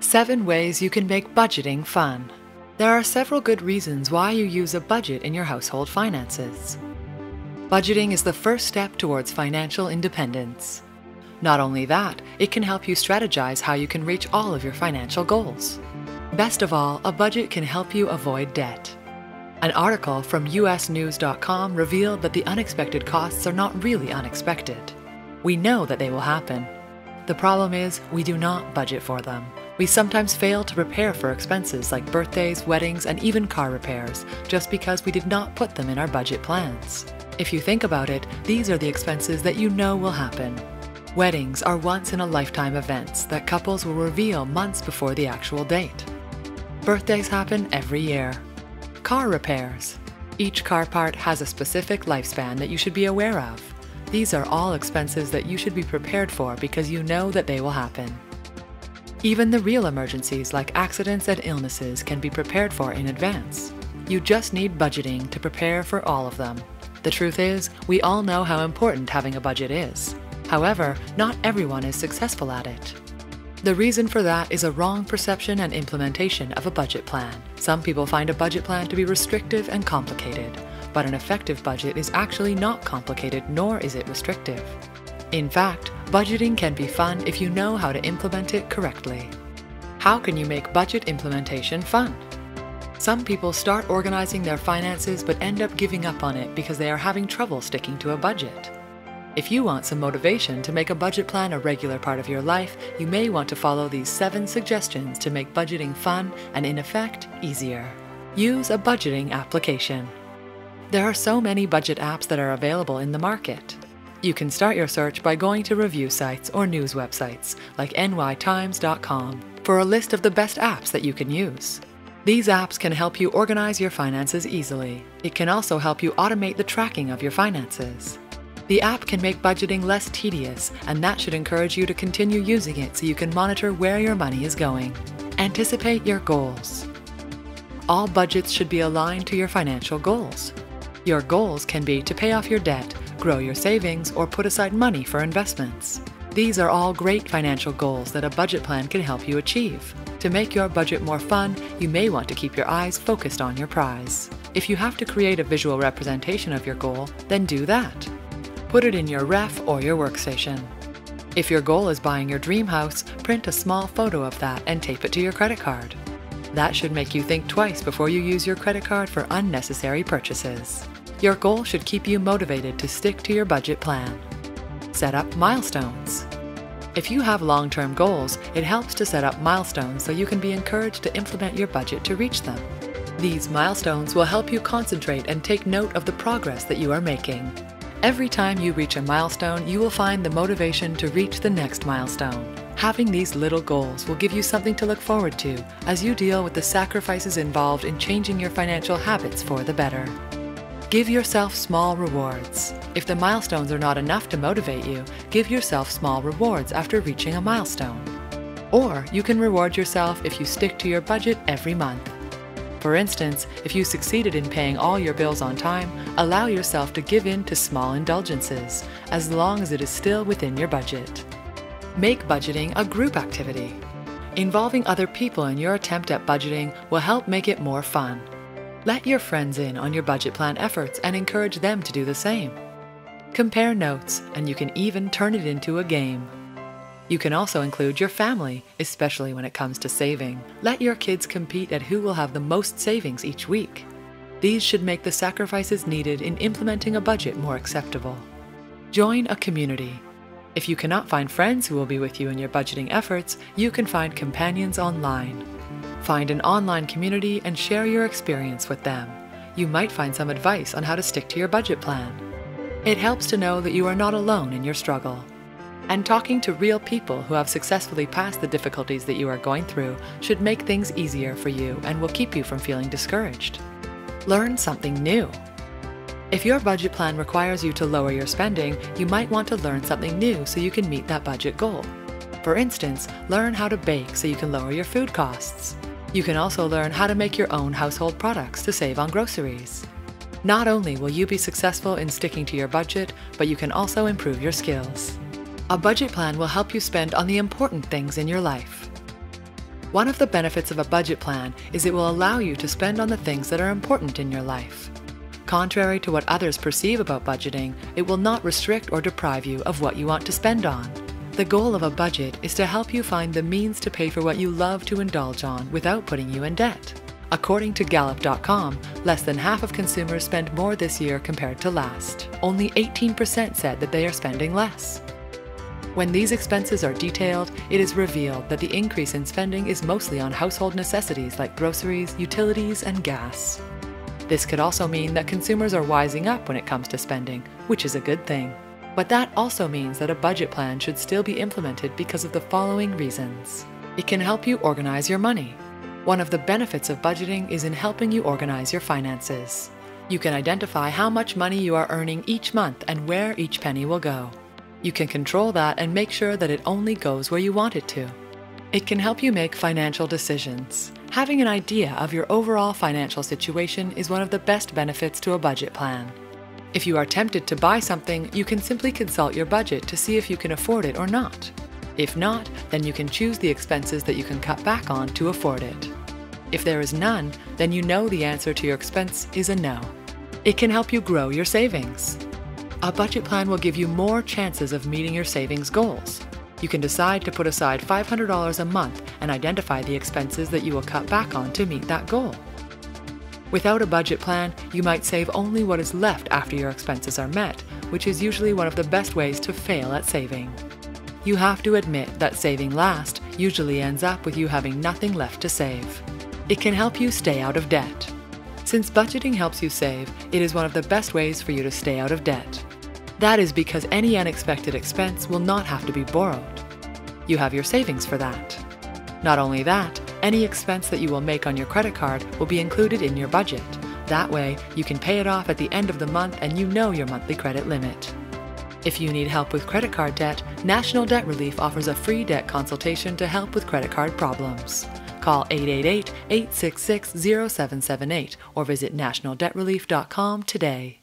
7 Ways You Can Make Budgeting Fun. There are several good reasons why you use a budget in your household finances. Budgeting is the first step towards financial independence. Not only that, it can help you strategize how you can reach all of your financial goals. Best of all, a budget can help you avoid debt. An article from USNews.com revealed that the unexpected costs are not really unexpected. We know that they will happen. The problem is, we do not budget for them. We sometimes fail to prepare for expenses like birthdays, weddings, and even car repairs, just because we did not put them in our budget plans. If you think about it, these are the expenses that you know will happen. Weddings are once-in-a-lifetime events that couples will reveal months before the actual date. Birthdays happen every year. Car repairs. Each car part has a specific lifespan that you should be aware of. These are all expenses that you should be prepared for because you know that they will happen. Even the real emergencies like accidents and illnesses can be prepared for in advance. You just need budgeting to prepare for all of them. The truth is, we all know how important having a budget is. However, not everyone is successful at it. The reason for that is a wrong perception and implementation of a budget plan. Some people find a budget plan to be restrictive and complicated, but an effective budget is actually not complicated, nor is it restrictive. In fact, budgeting can be fun if you know how to implement it correctly. How can you make budget implementation fun? Some people start organizing their finances but end up giving up on it because they are having trouble sticking to a budget. If you want some motivation to make a budget plan a regular part of your life, you may want to follow these 7 suggestions to make budgeting fun and, in effect, easier. Use a budgeting application. There are so many budget apps that are available in the market. You can start your search by going to review sites or news websites like nytimes.com for a list of the best apps that you can use. These apps can help you organize your finances easily. It can also help you automate the tracking of your finances. The app can make budgeting less tedious, and that should encourage you to continue using it so you can monitor where your money is going. Anticipate your goals. All budgets should be aligned to your financial goals. Your goals can be to pay off your debt, grow your savings, or put aside money for investments. These are all great financial goals that a budget plan can help you achieve. To make your budget more fun, you may want to keep your eyes focused on your prize. If you have to create a visual representation of your goal, then do that. Put it in your ref or your workstation. If your goal is buying your dream house, print a small photo of that and tape it to your credit card. That should make you think twice before you use your credit card for unnecessary purchases. Your goal should keep you motivated to stick to your budget plan. Set up milestones. If you have long-term goals, it helps to set up milestones so you can be encouraged to implement your budget to reach them. These milestones will help you concentrate and take note of the progress that you are making. Every time you reach a milestone, you will find the motivation to reach the next milestone. Having these little goals will give you something to look forward to as you deal with the sacrifices involved in changing your financial habits for the better. Give yourself small rewards. If the milestones are not enough to motivate you, give yourself small rewards after reaching a milestone. Or you can reward yourself if you stick to your budget every month. For instance, if you succeeded in paying all your bills on time, allow yourself to give in to small indulgences, as long as it is still within your budget. Make budgeting a group activity. Involving other people in your attempt at budgeting will help make it more fun. Let your friends in on your budget plan efforts and encourage them to do the same. Compare notes, and you can even turn it into a game. You can also include your family, especially when it comes to saving. Let your kids compete at who will have the most savings each week. These should make the sacrifices needed in implementing a budget more acceptable. Join a community. If you cannot find friends who will be with you in your budgeting efforts, you can find companions online. Find an online community and share your experience with them. You might find some advice on how to stick to your budget plan. It helps to know that you are not alone in your struggle. And talking to real people who have successfully passed the difficulties that you are going through should make things easier for you and will keep you from feeling discouraged. Learn something new. If your budget plan requires you to lower your spending, you might want to learn something new so you can meet that budget goal. For instance, learn how to bake so you can lower your food costs. You can also learn how to make your own household products to save on groceries. Not only will you be successful in sticking to your budget, but you can also improve your skills. A budget plan will help you spend on the important things in your life. One of the benefits of a budget plan is it will allow you to spend on the things that are important in your life. Contrary to what others perceive about budgeting, it will not restrict or deprive you of what you want to spend on. The goal of a budget is to help you find the means to pay for what you love to indulge on without putting you in debt. According to Gallup.com, less than half of consumers spend more this year compared to last. Only 18% said that they are spending less. When these expenses are detailed, it is revealed that the increase in spending is mostly on household necessities like groceries, utilities, and gas. This could also mean that consumers are wising up when it comes to spending, which is a good thing. But that also means that a budget plan should still be implemented because of the following reasons. It can help you organize your money. One of the benefits of budgeting is in helping you organize your finances. You can identify how much money you are earning each month and where each penny will go. You can control that and make sure that it only goes where you want it to. It can help you make financial decisions. Having an idea of your overall financial situation is one of the best benefits to a budget plan. If you are tempted to buy something, you can simply consult your budget to see if you can afford it or not. If not, then you can choose the expenses that you can cut back on to afford it. If there is none, then you know the answer to your expense is a no. It can help you grow your savings. A budget plan will give you more chances of meeting your savings goals. You can decide to put aside $500 a month and identify the expenses that you will cut back on to meet that goal. Without a budget plan, you might save only what is left after your expenses are met, which is usually one of the best ways to fail at saving. You have to admit that saving last usually ends up with you having nothing left to save. It can help you stay out of debt. Since budgeting helps you save, it is one of the best ways for you to stay out of debt. That is because any unexpected expense will not have to be borrowed. You have your savings for that. Not only that, any expense that you will make on your credit card will be included in your budget. That way, you can pay it off at the end of the month and you know your monthly credit limit. If you need help with credit card debt, National Debt Relief offers a free debt consultation to help with credit card problems. Call 888-866-0778 or visit nationaldebtrelief.com today.